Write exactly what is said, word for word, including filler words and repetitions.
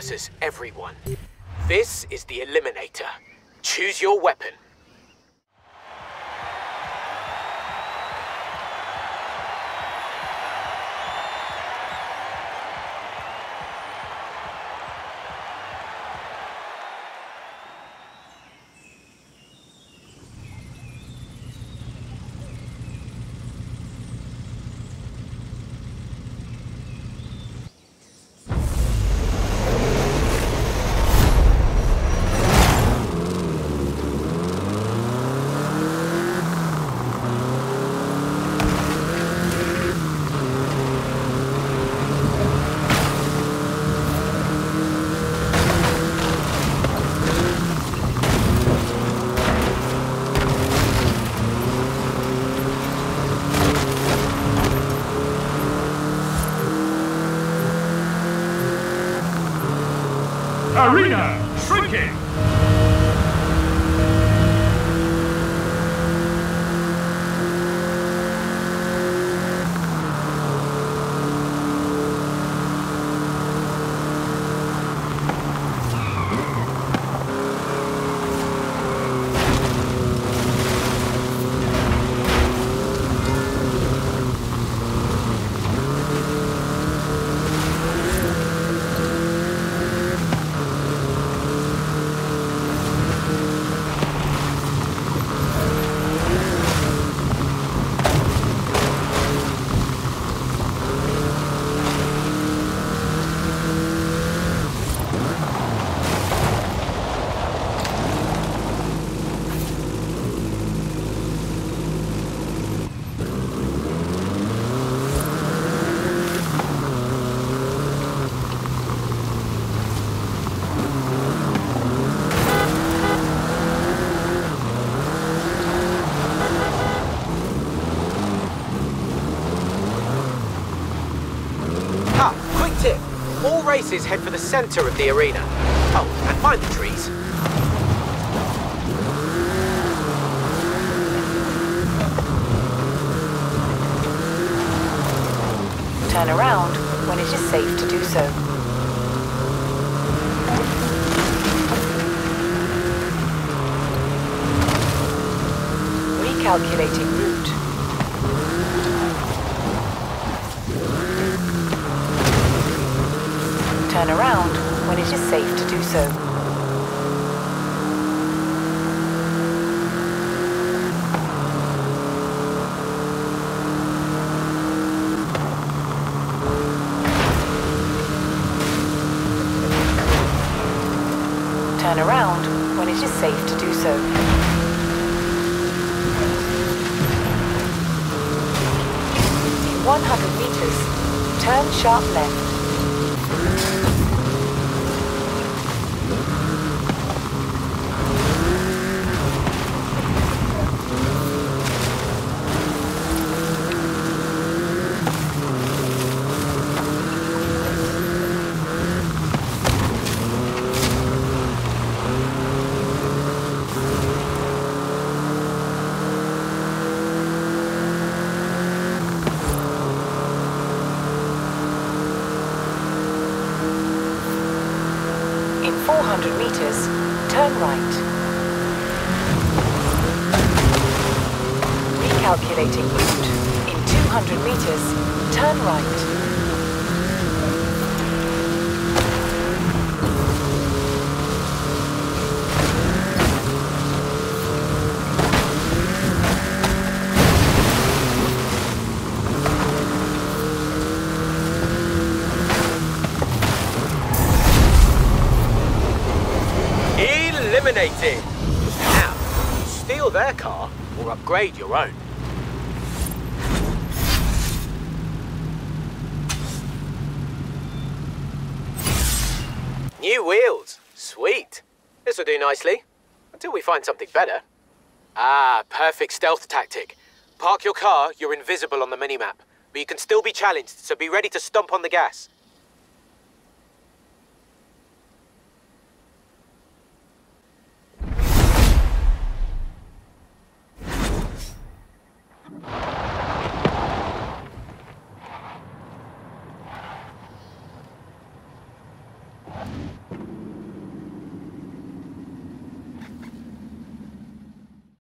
versus everyone. This is the Eliminator. Choose your weapon. Arena shrinking! Races head for the center of the arena. Oh, and mind the trees. Turn around when it is safe to do so. Recalculating route. Turn around when it is safe to do so. Turn around when it is safe to do so. In one hundred meters, turn sharp left. four hundred meters, turn right. Recalculating route. In two hundred meters, turn right. Eliminated! Now, steal their car or upgrade your own. New wheels, sweet. This will do nicely, until we find something better. Ah, perfect stealth tactic. Park your car, you're invisible on the minimap, but you can still be challenged, so be ready to stomp on the gas.